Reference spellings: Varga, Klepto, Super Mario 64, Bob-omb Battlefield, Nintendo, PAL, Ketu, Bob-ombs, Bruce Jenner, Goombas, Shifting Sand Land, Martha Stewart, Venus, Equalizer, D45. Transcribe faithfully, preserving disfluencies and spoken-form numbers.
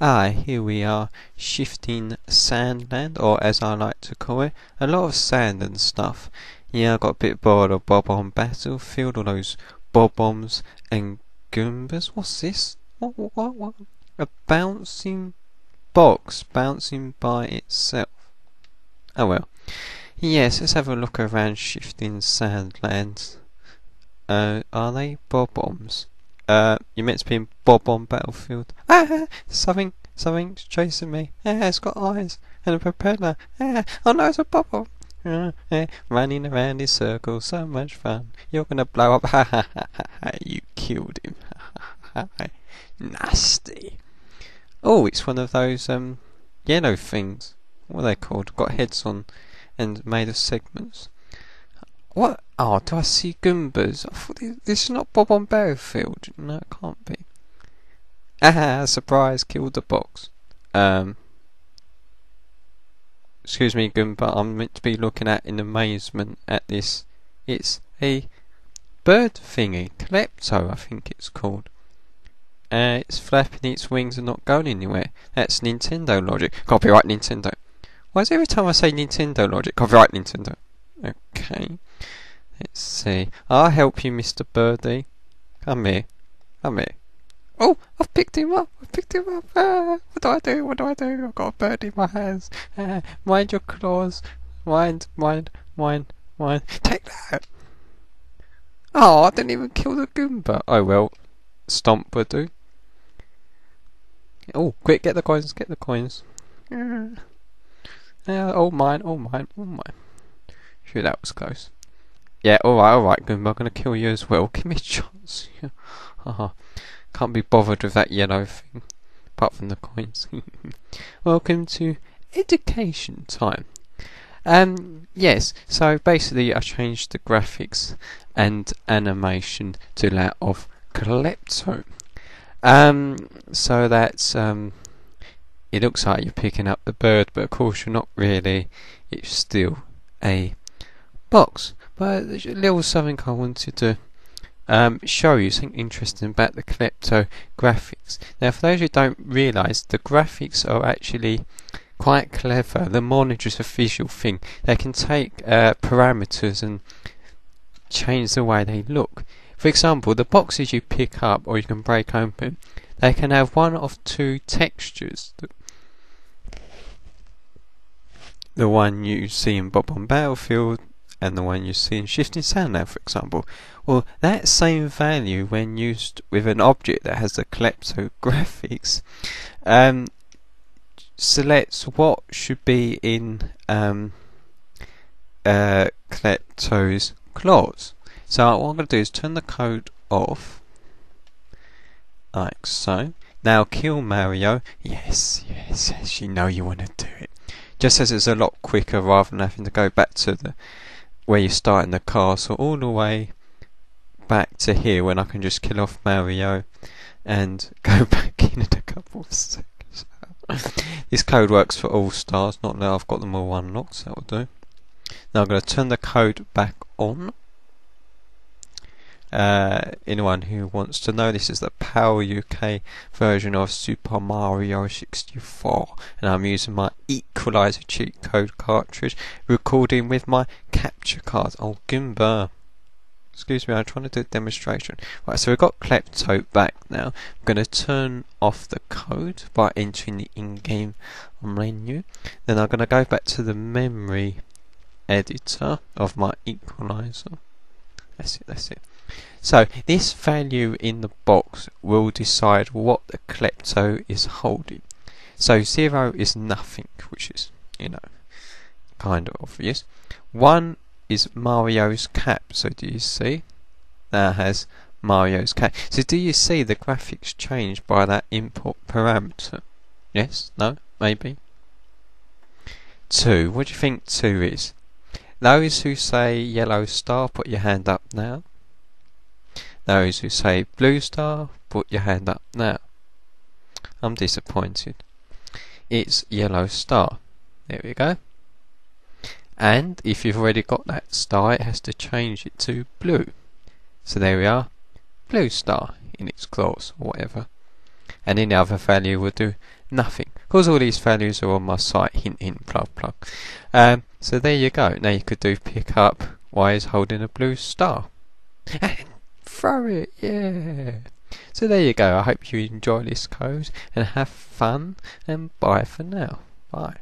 Ah, here we are, Shifting Sand Land, or as I like to call it, a lot of sand and stuff. Yeah, I got a bit bored of Bob-omb Battlefield, all those Bob-ombs and Goombas. What's this? What, what, what? A bouncing box, bouncing by itself. Oh well. Yes, let's have a look around Shifting Sand Land. Uh, are they Bob-ombs? Uh, you meant to be in Bob-omb Battlefield. Ah! Something, something's chasing me. Ah, it's got eyes and a propeller. Ah! Oh no, it's a Bob-omb. Ah, ah, running around in circles, so much fun. You're gonna blow up. Ha ha ha ha! You killed him. Ha ha! Nasty. Oh, it's one of those um yellow things. What are they called? Got heads on and made of segments. What? Oh, do I see Goombas? I thought this, this is not Bob-omb Battlefield. No, it can't be. Ah, surprise! Killed the box. Um, excuse me, Goomba. I'm meant to be looking at in amazement at this. It's a bird thingy, Klepto, I think it's called. Uh, it's flapping its wings and not going anywhere. That's Nintendo logic. Copyright Nintendo. Why is every time I say Nintendo logic? Copyright Nintendo. Okay. Let's see. I'll help you, Mister Birdie. Come here. Come here. Oh, I've picked him up. I've picked him up. Ah, what do I do? What do I do? I've got a bird in my hands. Ah, mind your claws. Mind, mind, mind, mind. Take that. Oh, I didn't even kill the Goomba. Oh, well. Stomp would do. Oh, quick, get the coins. Get the coins. Ah. Uh, oh mine, oh mine, oh mine. Shoot, that was close. Yeah, alright, alright, Goomba, I'm gonna kill you as well. Give me a chance. Yeah. Uh-huh. Can't be bothered with that yellow thing. Apart from the coins. Welcome to education time. Um, yes, so basically I changed the graphics and animation to that of Klepto. Um, so that's, um... it looks like you're picking up the bird, but of course you're not really. It's still a box. But there's a little something I wanted to um, show you, something interesting about the Klepto graphics. Now, for those who don't realise, the graphics are actually quite clever. The monitor is a visual thing. They can take uh, parameters and change the way they look. For example, the boxes you pick up or you can break open, they can have one of two textures. The one you see in Bob-omb Battlefield and the one you see in Shifting Sand Land, for example. Well, that same value, when used with an object that has the Klepto graphics, um, selects what should be in um, uh, Klepto's claws. So what I'm going to do is turn the code off, like so. Now kill Mario. Yes, yes, yes, you know you want to do it. Just as it's a lot quicker rather than having to go back to the where you start in the castle all the way back to here, when I can just kill off Mario and go back in in a couple of seconds. This code works for all stars, not now I've got them all unlocked, so that'll do. Now I'm going to turn the code back on. Uh, anyone who wants to know, this is the PAL U K version of Super Mario sixty-four, and I'm using my Equalizer cheat code cartridge, recording with my capture card. Oh, Goomba, excuse me, I'm trying to do a demonstration. Right, so we've got Klepto back now. I'm going to turn off the code by entering the in-game menu. Then I'm going to go back to the memory editor of my Equalizer. That's it, that's it. So this value in the box will decide what the Klepto is holding. So zero is nothing, which is, you know, kind of obvious. One is Mario's cap. So do you see? That has Mario's cap. So do you see the graphics change by that input parameter? Yes? No? Maybe? Two. What do you think two is? Those who say yellow star, put your hand up now. Those who say blue star, put your hand up now. I'm disappointed. It's yellow star. There we go. And if you've already got that star, it has to change it to blue. So there we are. Blue star in its claws, or whatever. and any other value will do nothing, because all these values are on my site, hint hint plug plug. Um, so there you go. Now you could do pick up Y is holding a blue star and throw it, yeah. So there you go. I hope you enjoy this code and have fun, and bye for now. Bye.